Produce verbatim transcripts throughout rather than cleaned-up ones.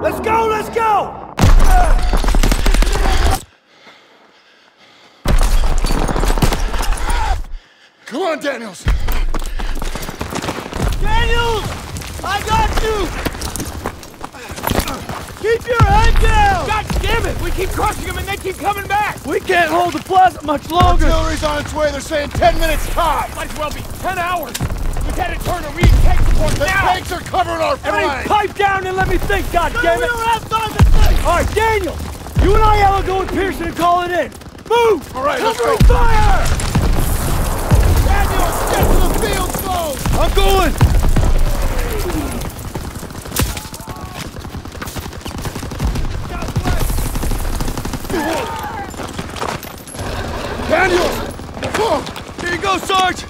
Let's go, let's go! Come on, Daniels! Daniels! I got you! Keep your head down! God damn it! We keep crushing them and they keep coming back! We can't hold the plaza much longer! Artillery's on its way, they're saying ten minutes time! Might as well be ten hours! Lieutenant Turner, we need tank support now! The tanks are covering our flank! Everybody pipe down and let me think, God no, damn it! We don't have time to think! Alright, Daniel! You and I, Aiello, go with Pearson and call it in! Move! Alright, let's go! Covering fire! Daniel, get to the field, folks! I'm going! Daniel! Oh. Here you go, Sarge!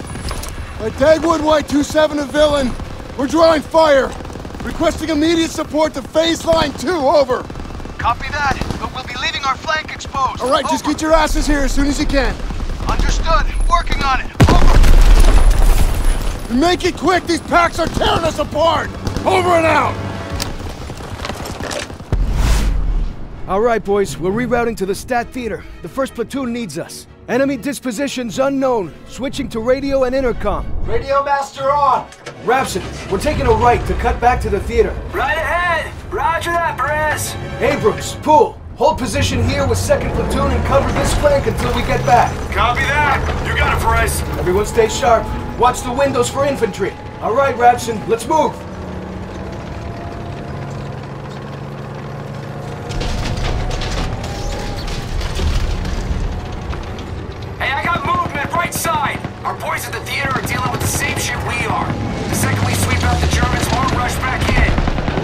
At Dagwood Y twenty-seven of Villain, we're drawing fire. Requesting immediate support to phase line two, over. Copy that, but we'll be leaving our flank exposed. All right, over. Just get your asses here as soon as you can. Understood, working on it, over. Make it quick, these packs are tearing us apart. Over and out. All right, boys, we're rerouting to the Stat Theater. The first platoon needs us. Enemy dispositions unknown. Switching to radio and intercom. Radio master on! Rapson, we're taking a right to cut back to the theater. Right ahead! Roger that, Perez! Abrams, Poole, hold position here with second platoon and cover this flank until we get back. Copy that! You got it, Perez! Everyone stay sharp. Watch the windows for infantry. All right, Rapson, let's move!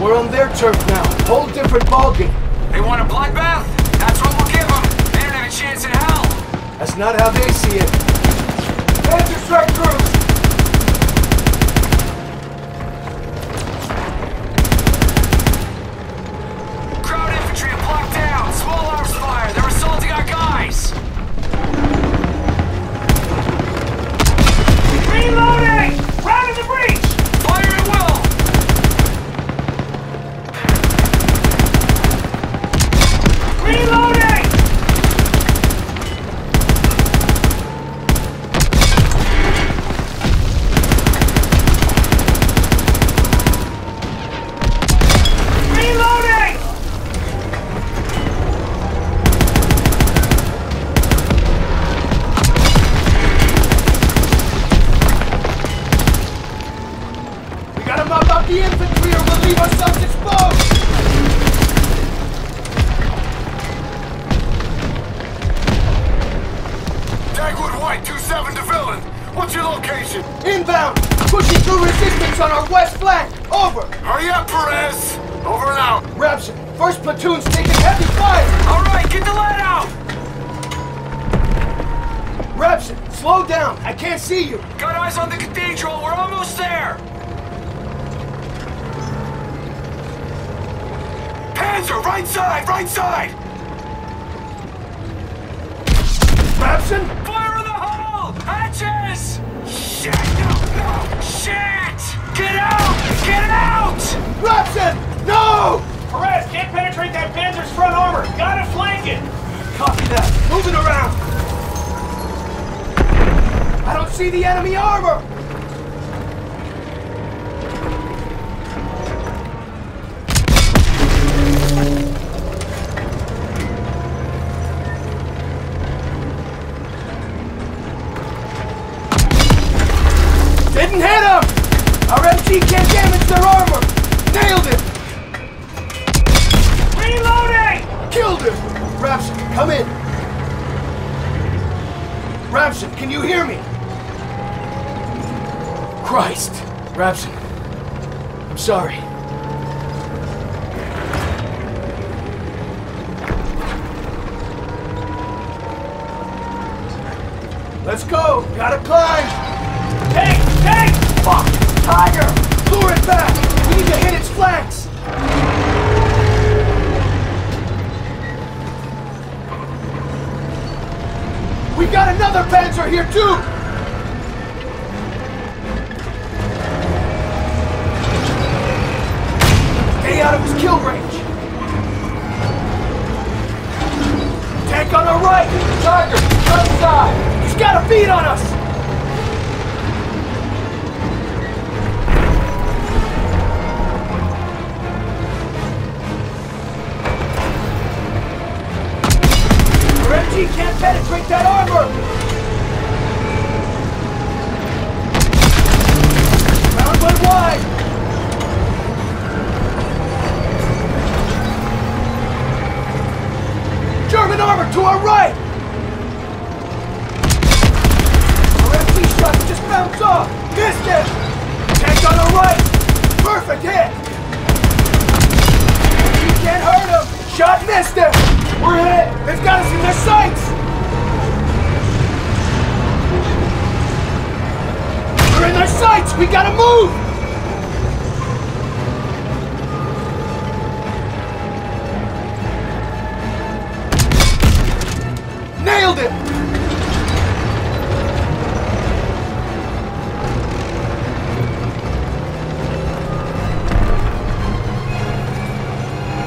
We're on their turf now. Whole different ballgame. They want a bloodbath? That's what we'll give them. They don't have a chance in hell. That's not how they see it. Panzer strike troops! Crowd infantry are blocked down. Small arms fire. They're assaulting our guys. Reloading! Round in the breach! Fire at will! Reloading! Reloading! We gotta mop up the infantry or we'll leave ourselves exposed! Dagwood Y twenty-seven to Villain. What's your location? Inbound! Pushing through resistance on our west flank! Over! Hurry up, Perez! Over and out! Rapson, first platoon's taking heavy fire! Alright, get the lead out! Rapson, slow down! I can't see you! Got eyes on the cathedral! We're almost there! Panzer, right side! Right side! Rapson? Fire in the hole! Hatches! Shit! No! No! Shit! Get out! Get out! Rapson! No! Perez, can't penetrate that Panzer's front armor! Gotta flank it! Copy that! Moving around! I don't see the enemy armor! Didn't hit him! Our M G can't damage their armor! Nailed it! Reloading! Killed him! Rapson, come in! Rapson, can you hear me? Christ! Rapson, I'm sorry. Let's go! Gotta climb! Take! Take! Fuck! Tiger! Lure it back! We need to hit its flanks! We got another Panzer here too! Stay out of his kill range! on our right! Tiger, left side! He's got a bead on us! Our M G can't penetrate that armor! Round one wide! German armor to our right! Our M P shot just bounced off! Missed it! Tank on our right! Perfect hit! You can't hurt him! Shot missed him! We're hit! They've got us in their sights! We're in their sights! We gotta move! Nailed it!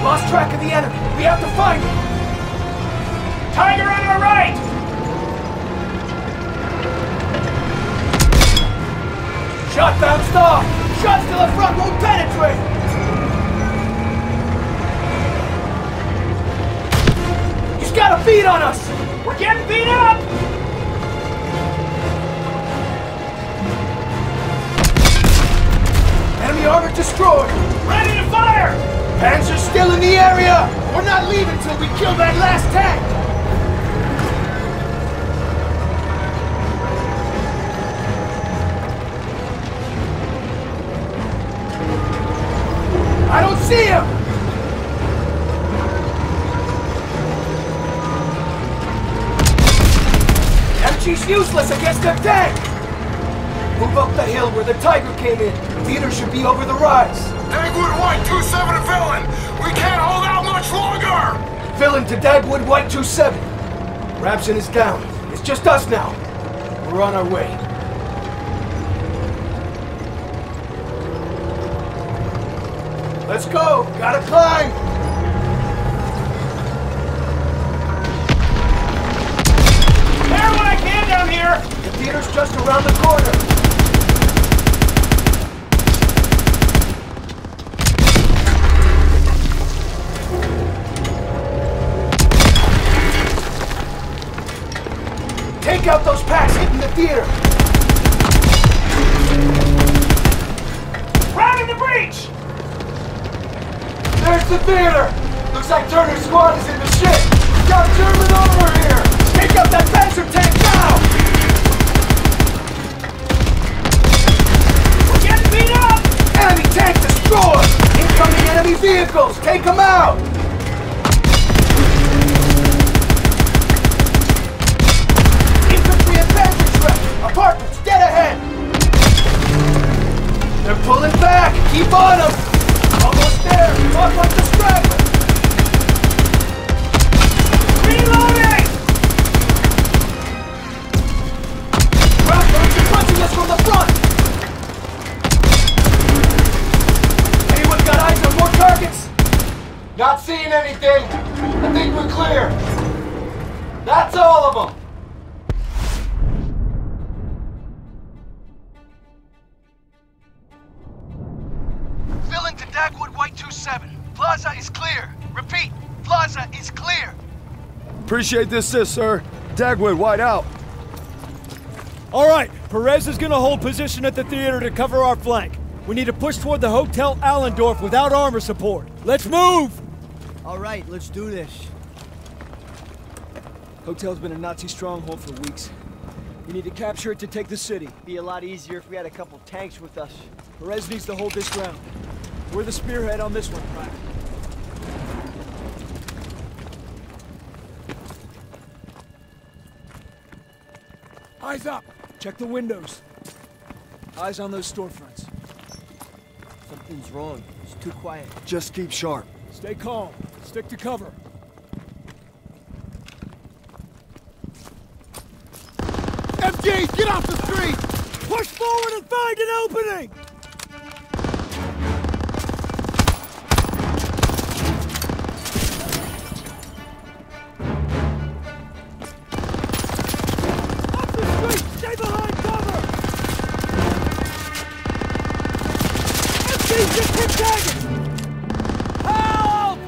Lost track of the enemy. We have to find him. Tiger on our right! Shot bounced off! Shots to the front won't penetrate! He's got a bead on us! We're getting beat up! Enemy armor destroyed! Ready to fire! Panzers are still in the area! We're not leaving till we kill that last tank! I don't see him! She's useless against the tank! Move up the hill where the Tiger came in. Theater should be over the rise. Dagwood White twenty-seven to Villain! We can't hold out much longer! Villain to Dagwood White twenty-seven. Rapson is down. It's just us now. We're on our way. Let's go! Gotta climb! Here. The theater's just around the corner. Take out those packs hitting the theater. Rounding the breach! There's the theater! Looks like Turner's squad is in the ship! We've got German over here! Take out that Panzer tank now! Enemy tank destroyed! Incoming enemy vehicles! Take them out! Infantry advancing threat! Apartments, dead ahead! They're pulling back! Keep on them! Almost there! Talk like the straggler! Reloading! Raptors are punching us from the front! Targets! Not seeing anything! I think we're clear! That's all of them! Villain to Dagwood White twenty-seven. Plaza is clear! Repeat, Plaza is clear! Appreciate this assist, sir. Dagwood White out. Alright, Perez is gonna hold position at the theater to cover our flank. We need to push toward the Hotel Allendorf without armor support. Let's move! All right, let's do this. Hotel's been a Nazi stronghold for weeks. We need to capture it to take the city. It'd be a lot easier if we had a couple tanks with us. Perez needs to hold this ground. We're the spearhead on this one, Private. Eyes up! Check the windows. Eyes on those storefronts. Something's wrong. It's too quiet. Just keep sharp. Stay calm. Stick to cover. M Gs, get off the street! Push forward and find an opening! Just keep tagging! Help!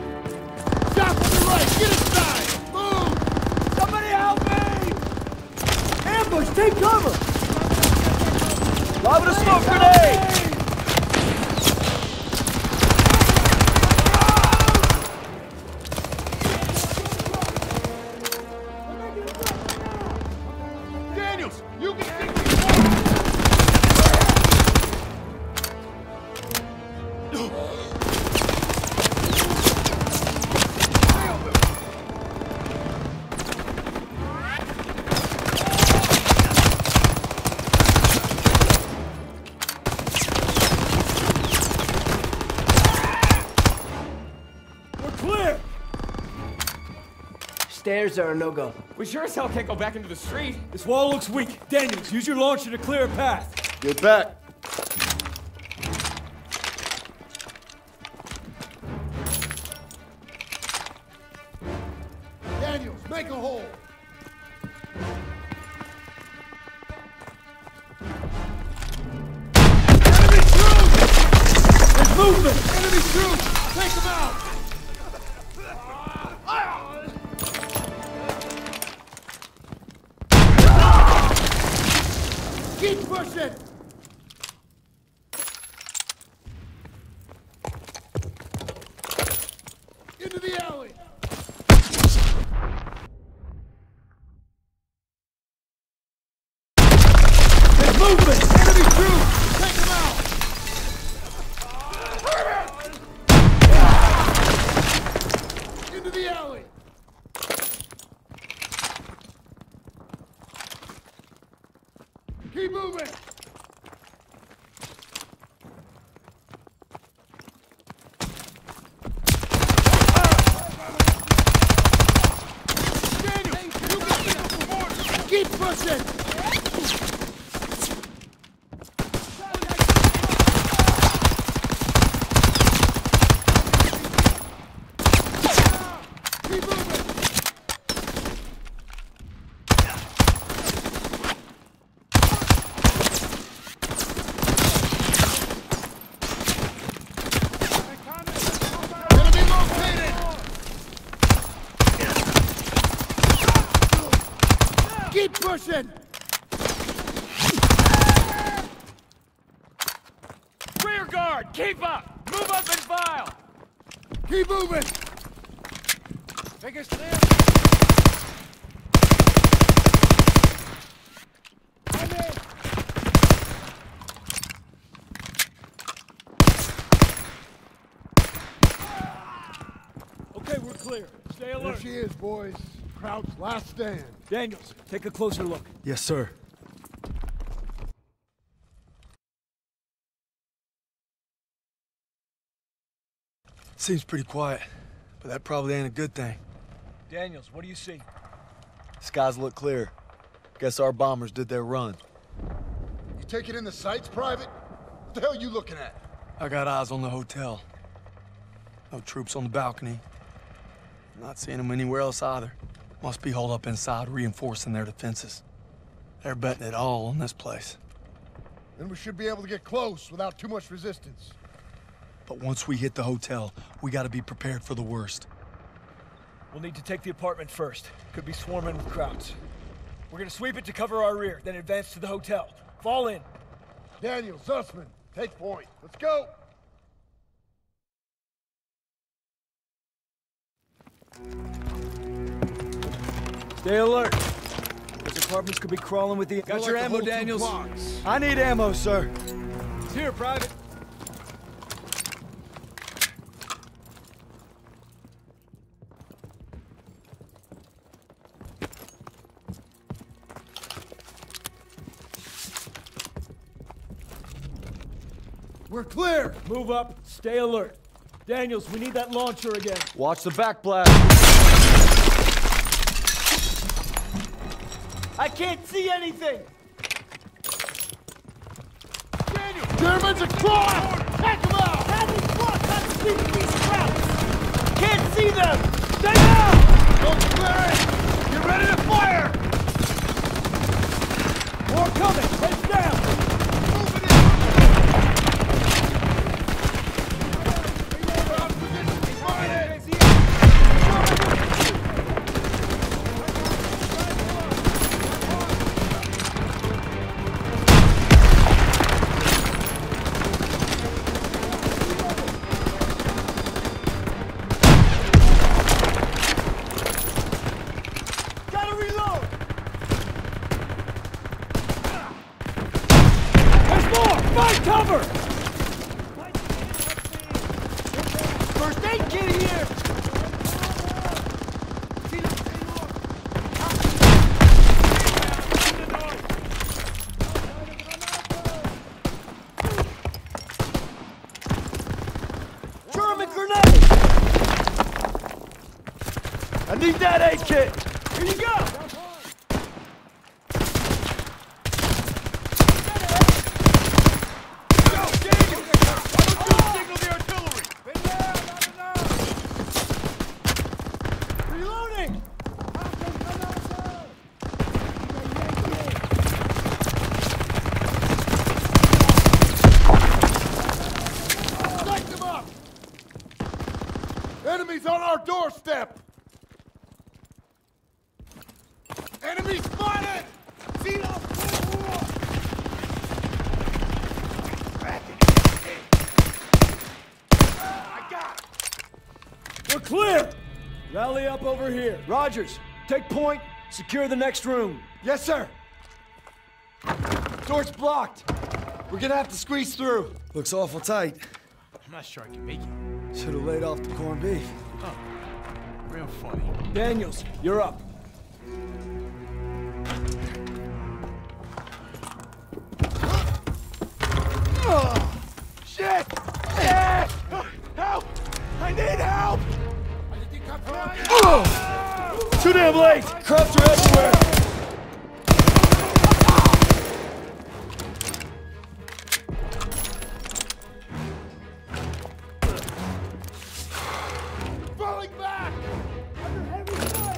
Stop on the right! Get inside! Move! Somebody help me! Ambush! Take cover! Lob it a smoke grenade! Stairs are a no-go. We sure as hell can't go back into the street. This wall looks weak. Daniels, use your launcher to clear a path. Get back. Daniels, make a hole. Enemy troops! There's movement! Enemy troops! Take them out! Keep pushing! Into the alley! There's movement! Enemy troops! Take them out! Perez! Into the alley! Keep moving! Daniel, you got it! Keep pushing! Keep moving! Keep pushing! Rear guard, keep up! Move up and file! Keep moving! Take us clear! I'm in! Okay, we're clear. Stay alert. There she is, boys. Crowd's last stand. Daniels, take a closer look. Yes, sir. Seems pretty quiet, but that probably ain't a good thing. Daniels, what do you see? Skies look clear. Guess our bombers did their run. You taking in the sights, Private? What the hell you looking at? I got eyes on the hotel. No troops on the balcony. Not seeing them anywhere else either. Must be holed up inside, reinforcing their defenses. They're betting it all on this place. Then we should be able to get close without too much resistance. But once we hit the hotel, we gotta be prepared for the worst. We'll need to take the apartment first. Could be swarming with crowds. We're gonna sweep it to cover our rear, then advance to the hotel. Fall in. Daniel, Zussman, take point. Let's go! Stay alert. Those apartments could be crawling with the... Got your ammo, Daniels? I need ammo, sir. It's here, Private. We're clear. Move up. Stay alert. Daniels, we need that launcher again. Watch the back blast. I can't see anything! Daniel! Germans across! Take them out! Having fought, not to see these crowds! Can't see them! Stay down! Don't clear it! Get ready to fire! More coming! Heads down! Moving in! Over here. Rogers, take point, secure the next room. Yes, sir. Door's blocked. We're gonna have to squeeze through. Looks awful tight. I'm not sure I can make it. Should have laid off the corned beef. Oh, real funny. Daniels, you're up. Oh, shit! Yeah! Help! I need help! Oh! Too damn late! Crabs are everywhere! Falling back! Under heavy fire!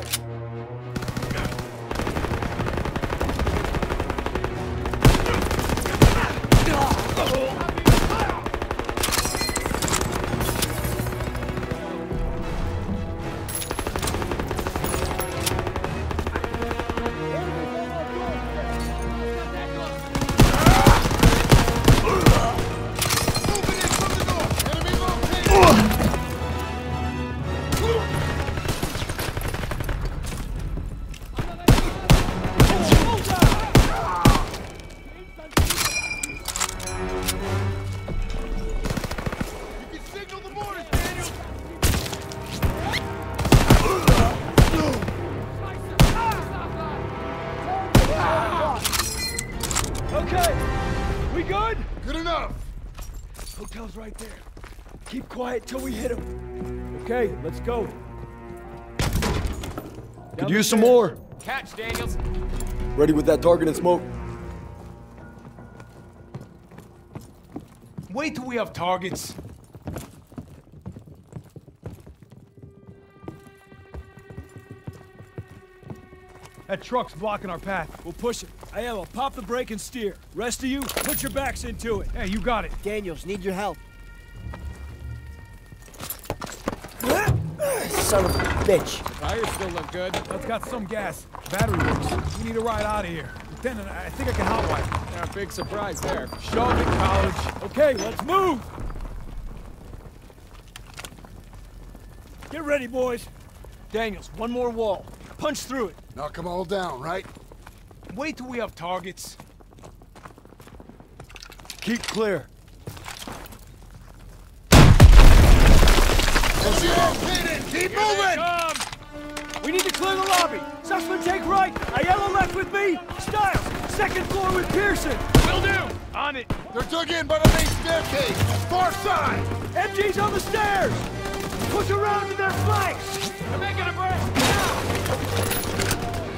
Right there. Keep quiet till we hit him. Okay, let's go. Could use some more. Catch, Daniels. Ready with that target and smoke. Wait till we have targets. That truck's blocking our path. We'll push it. Aiello, pop the brake and steer. Rest of you, put your backs into it. Hey, you got it. Daniels, need your help. Son of a bitch. The tires still look good. That's got some gas. Battery works. We need a ride out of here. Lieutenant, I think I can hotwire. Yeah, big surprise there. Shove it, college. Okay, let's move! Get ready, boys. Daniels, one more wall. Punch through it. Knock them all down, right? Wait till we have targets. Keep clear. Keep moving! We need to clear the lobby. Sussman, take right. Aiello left with me. Styles, second floor with Pearson. Will do. On it. They're dug in by the main staircase. Far side. M G's on the stairs. Push around to their flanks. They're making a break. Now.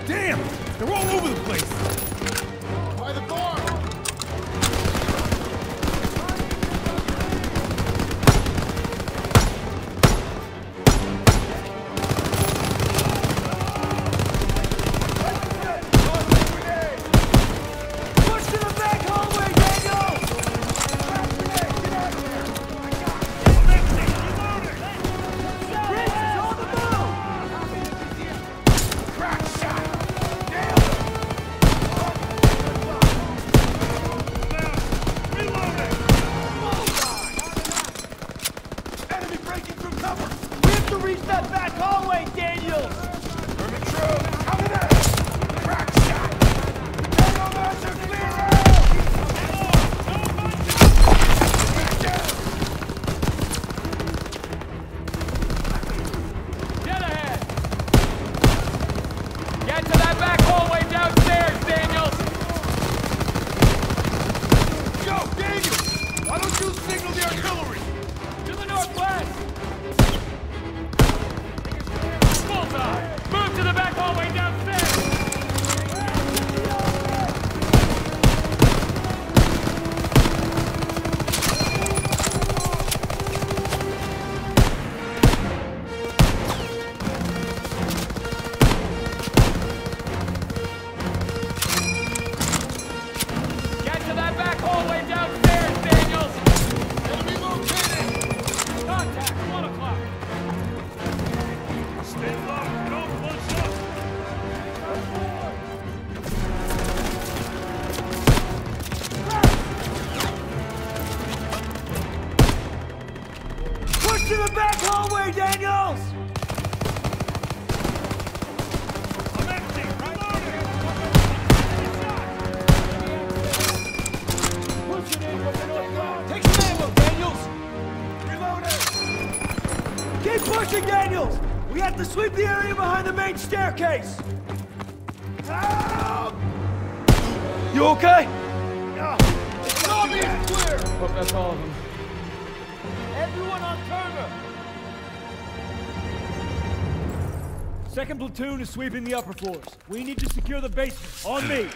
Damn! They're all over the place. By the bar. to the back hallway, Daniels! Keep pushing, Daniels! We have to sweep the area behind the main staircase! Help! You okay? No. The lobby is clear! Hope that's all of them. Everyone on Turner! Second platoon is sweeping the upper floors. We need to secure the basement. On me!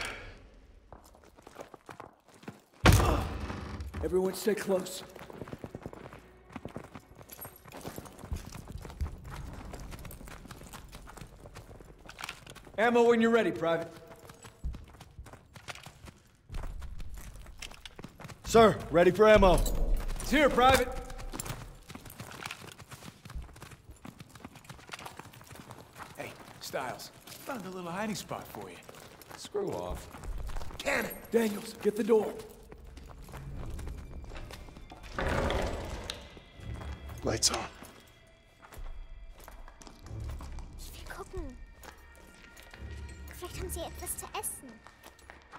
Everyone stay close. Ammo when you're ready, Private. Sir, ready for ammo. It's here, Private. Hey, Styles, found a little hiding spot for you. Screw off. Cannon! Daniels, get the door. Lights on.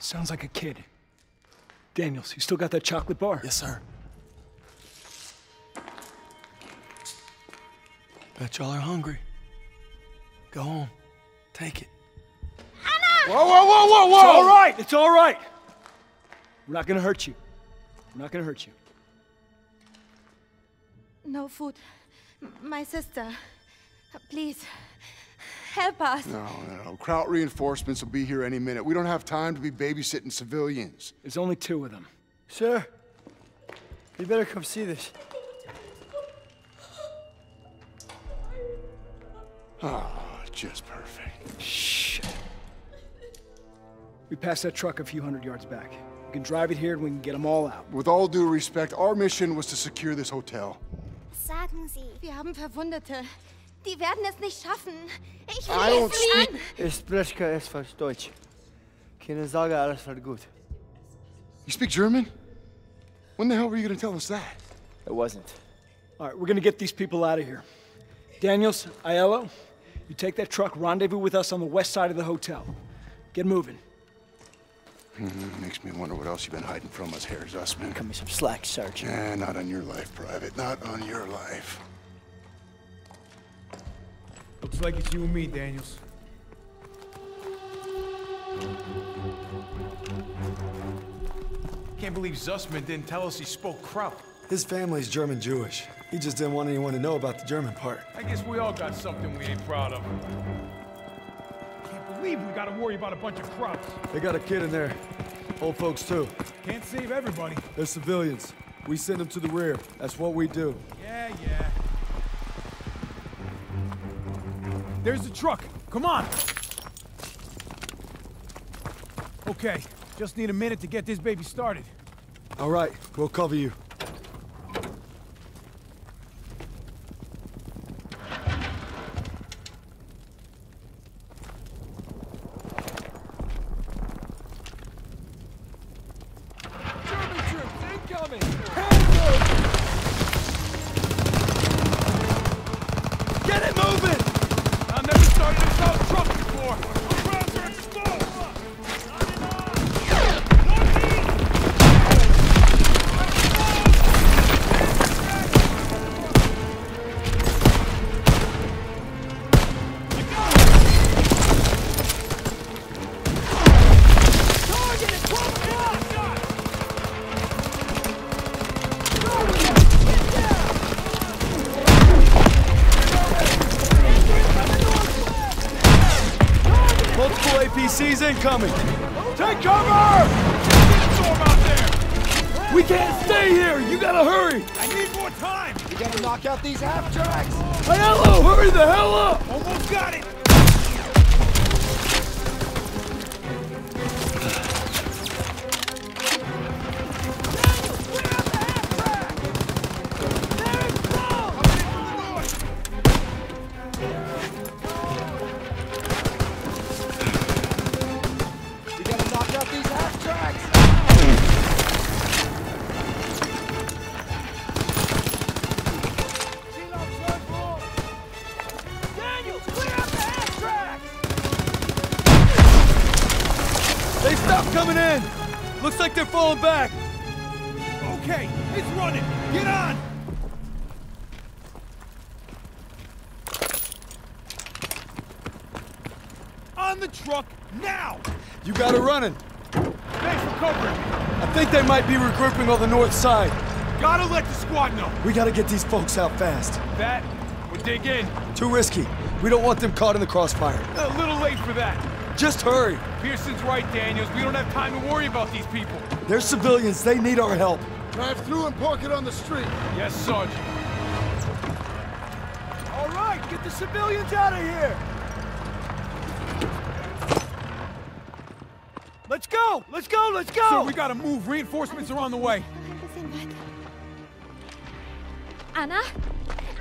Sounds like a kid. Daniels, you still got that chocolate bar? Yes, sir. Bet y'all are hungry. Go home. Take it. Anna! Whoa, whoa, whoa, whoa, whoa! It's all right! It's all right! We're not gonna hurt you. We're not gonna hurt you. No food. M my sister. Please. Help us. No, no, no. Kraut reinforcements will be here any minute. We don't have time to be babysitting civilians. There's only two of them. Sir, you better come see this. Oh, just perfect. Shh. We passed that truck a few hundred yards back. We can drive it here and we can get them all out. With all due respect, our mission was to secure this hotel. Sagen Sie, wir haben Verwundete. Die werden es nicht schaffen. Ich will es nicht. Ich spreche kein Esfalt Deutsch. Keine Sorge, alles wird gut. You speak German? When the hell were you going to tell us that? It wasn't. All right, we're going to get these people out of here. Daniels, Aiello, you take that truck, rendezvous with us on the west side of the hotel. Get moving. Mm-hmm. Makes me wonder what else you've been hiding from us, Herr Zussman. Cut me some slack, Sergeant. Nah, not on your life, Private. Not on your life. Looks like it's you and me, Daniels. Can't believe Zussman didn't tell us he spoke Kraut. His family's German-Jewish. He just didn't want anyone to know about the German part. I guess we all got something we ain't proud of. Can't believe we gotta worry about a bunch of Krauts. They got a kid in there. Old folks, too. Can't save everybody. They're civilians. We send them to the rear. That's what we do. Yeah, yeah. There's the truck. Come on! Okay, just need a minute to get this baby started. All right, we'll cover you. He's incoming! Take cover! Storm out there. We can't stay here! You gotta hurry! I need more time! We gotta knock out these half-tracks! Aiello, hurry the hell up! Almost got it! coming in! Looks like they're falling back! Okay, it's running! Get on! On the truck, now! You got it running! Thanks for covering me! I think they might be regrouping on the north side. Gotta let the squad know! We gotta get these folks out fast. That, we'll dig in. Too risky. We don't want them caught in the crossfire. A little late for that. Just hurry. Pearson's right, Daniels. We don't have time to worry about these people. They're civilians. They need our help. Drive through and park it on the street. Yes, Sergeant. All right, get the civilians out of here. Let's go. Let's go. Let's go. So we gotta move. Reinforcements are on the way. Anna?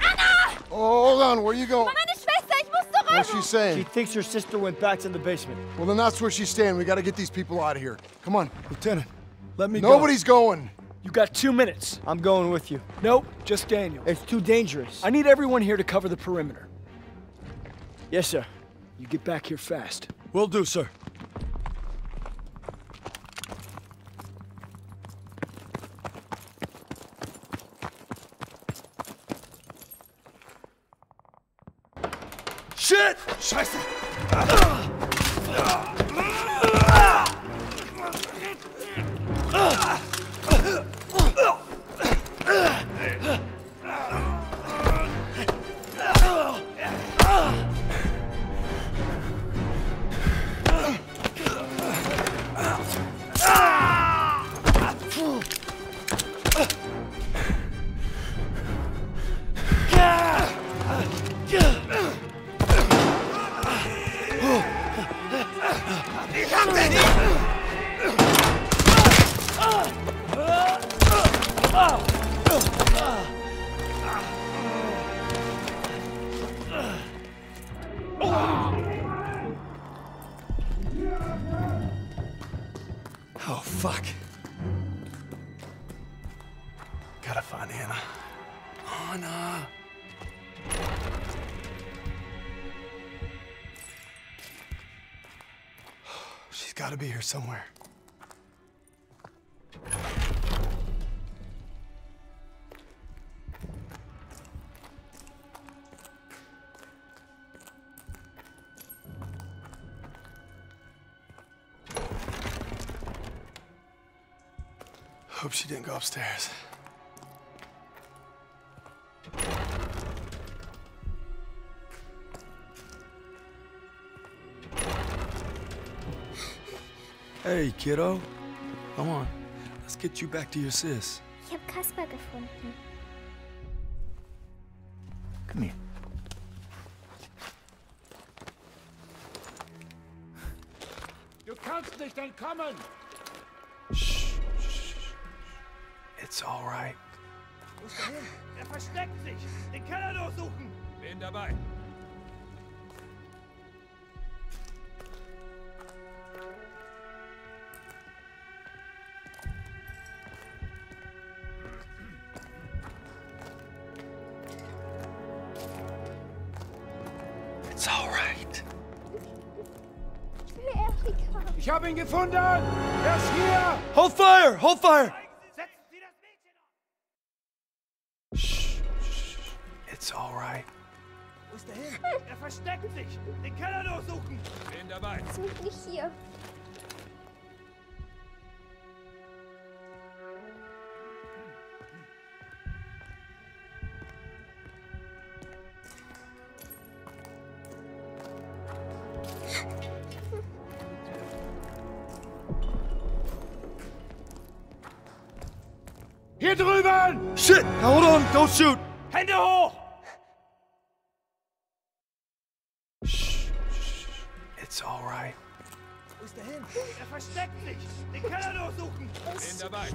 Anna! Oh, hold on. Where are you going? What's she saying? She thinks her sister went back to the basement. Well, then that's where she's staying. We gotta get these people out of here. Come on. Lieutenant, let me Nobody's go. Nobody's going. You got two minutes. I'm going with you. Nope, just Daniel. It's too dangerous. I need everyone here to cover the perimeter. Yes, sir. You get back here fast. Will do, sir. Shit! Scheiße! Gotta be here somewhere. Hope she didn't go upstairs. Hey, kiddo. Come on. Let's get you back to your sis. Ich hab Kasper gefunden. Come here. Du kannst nicht entkommen. Shh. It's all right. Wo ist er hin? Er versteckt sich. Den Keller durchsuchen. Bin dabei. Gefunden! Er ist hier! Hold fire! Hold fire! Shh, shh, it's all right. Wo ist er hin? Er versteckt sich! Den Keller durchsuchen! Bin dabei! Ist nicht hier. Shit! Now hold on, don't shoot! Hände hoch! Shh, shh, it's all right. Wo ist er hin? Er versteckt sich! Den Keller durchsuchen! Bin dabei!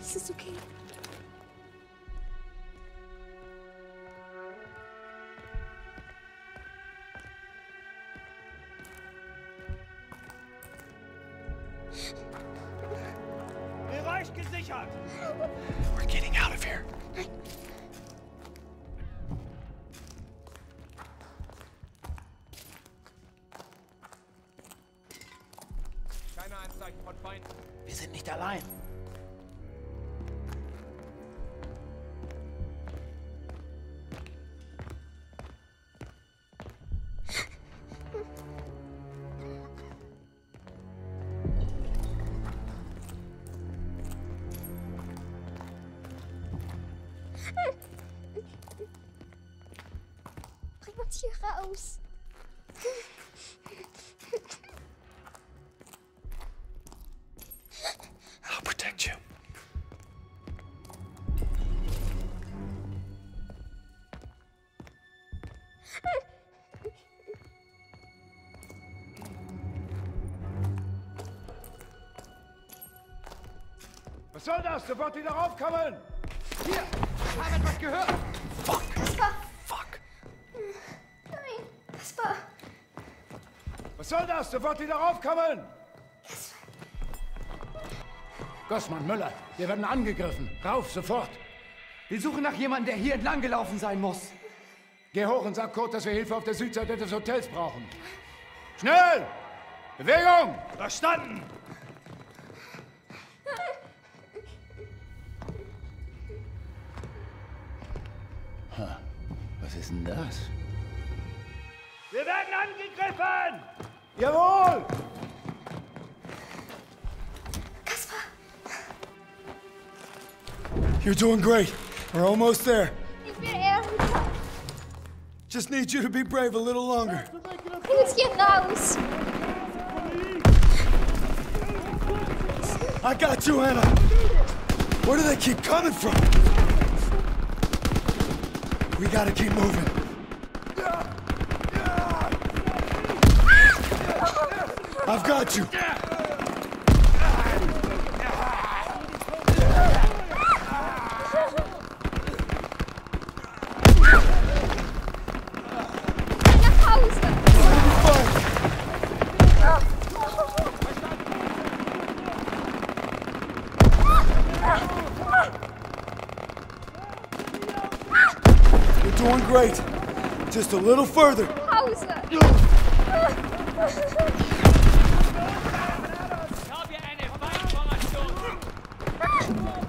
Es ist okay. We're getting out of here. Anzeichen von Feinden. Wir sind nicht allein. Bring uns hier raus. Was soll das? Sofort wieder raufkommen! Hier! Ich habe etwas gehört! Fuck! Kaspar! Fuck! Nein! Kaspar! Was soll das? Sofort wieder raufkommen! Kaspar! Gossmann, Müller, wir werden angegriffen! Rauf, sofort! Wir suchen nach jemandem, der hier entlang gelaufen sein muss! Geh hoch und sag Kurt, dass wir Hilfe auf der Südseite des Hotels brauchen! Schnell! Bewegung! Verstanden! Was ist denn das? Wir werden angegriffen! Jawohl! Kaspar! You're doing great. We're almost there. Ich bin eher rüber. Just need you to be brave a little longer. Bring uns hier raus! I got you, Anna. Where do they keep coming from? We gotta keep moving. I've got you. Great. Just a little further. Hauser.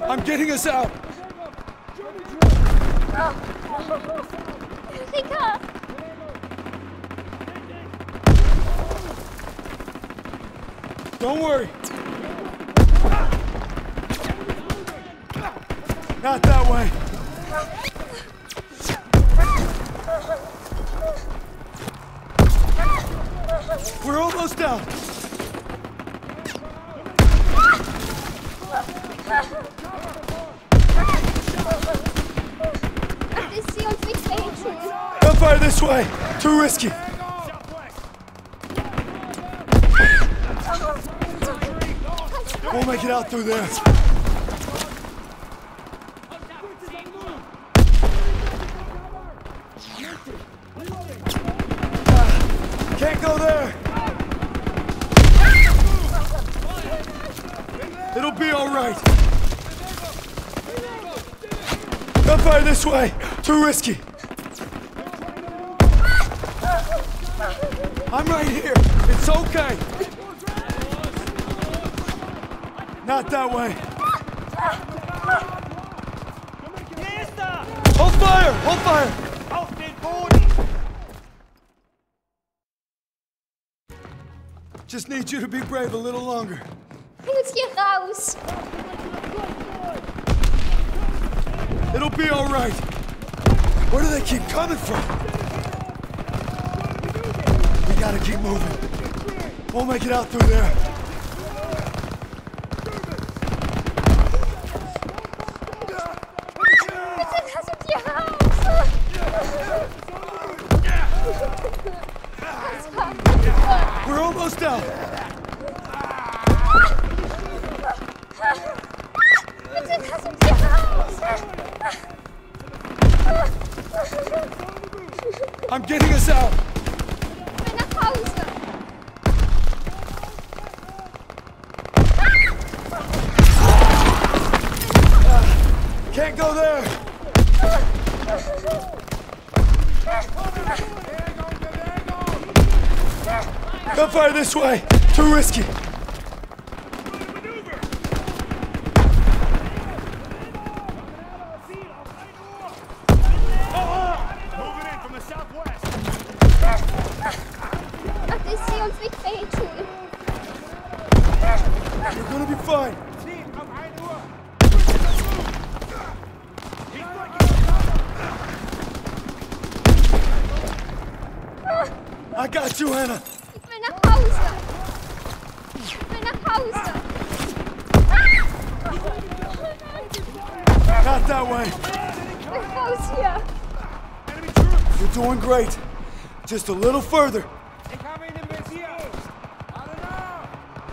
I'm getting us out. Don't worry. Not that way. We're almost down. Don't fire this way. Too risky. We'll make it out through there. Can't go there. It'll be all right. Don't fire this way. Too risky. I'm right here. It's okay. Not that way. Hold fire. Hold fire. Just need you to be brave a little longer. Let's get raus. It'll be all right. Where do they keep coming from? We gotta keep moving. We'll make it out through there. We're almost down. I'm getting us out. Uh, can't go there. Don't fire this way. Too risky. I got you, Anna. Ich will nach Hause. Ich will nach Hause. Ah! Not that way. We're close here. You're doing great. Just a little further.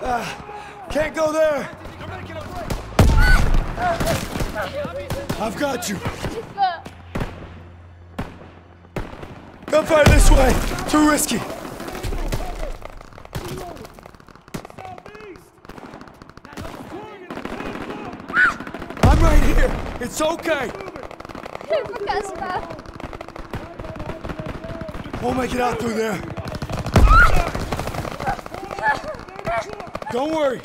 Ah, can't go there. I've got you. Gunfire this way. Too risky. I'm right here. It's okay. We'll make it out through there. Don't worry.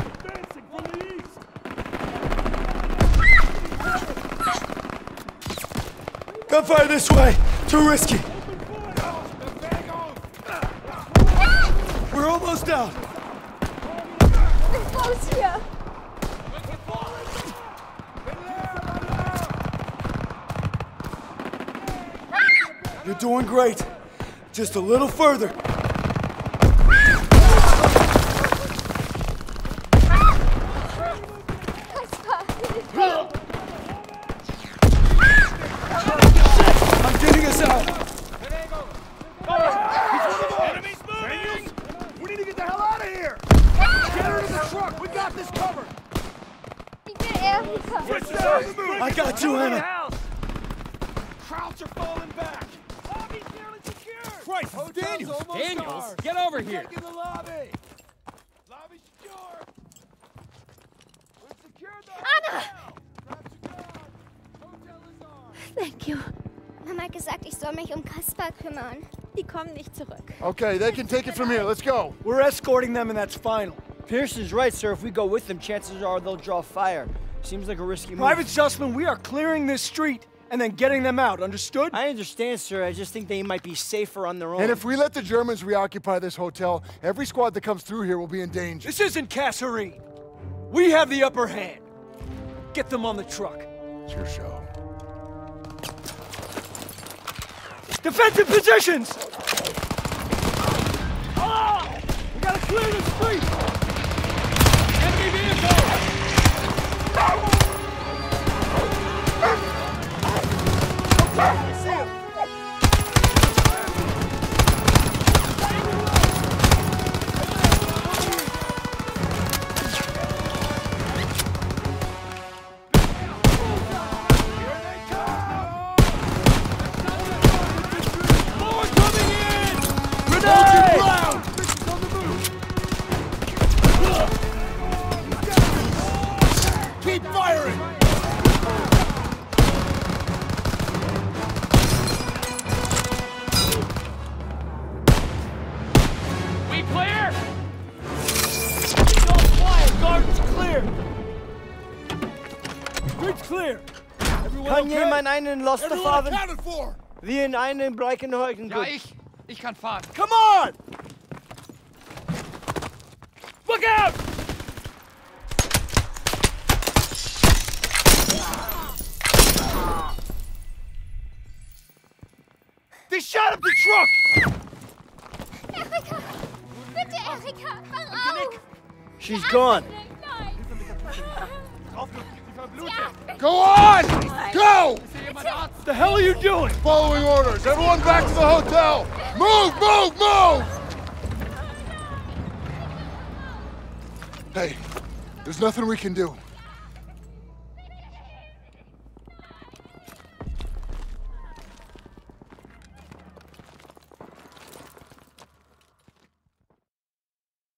Gunfire this way. Too risky. We're almost down. We're close here. You're doing great. Just a little further. Okay, they can take it from here. Let's go. We're escorting them, and that's final. Pearson's right, sir. If we go with them, chances are they'll draw fire. Seems like a risky move. Private Sussman, we are clearing this street and then getting them out. Understood? I understand, sir. I just think they might be safer on their own. And if we let the Germans reoccupy this hotel, every squad that comes through here will be in danger. This isn't Kasserine. We have the upper hand. Get them on the truck. It's your show. Defensive positions! Clear the street! Enemy vehicle! I see him! Einen lost the father. Wie in einem Breckenhäugen. Ja, ich, ich kann fahren. Come on! Look out! They shot up the truck! Erika! Bitte, Erika! Hang auf! She's gone. Go on! Go! What the hell are you doing? Following orders. Everyone back to the hotel. Move, move, move! Hey, there's nothing we can do.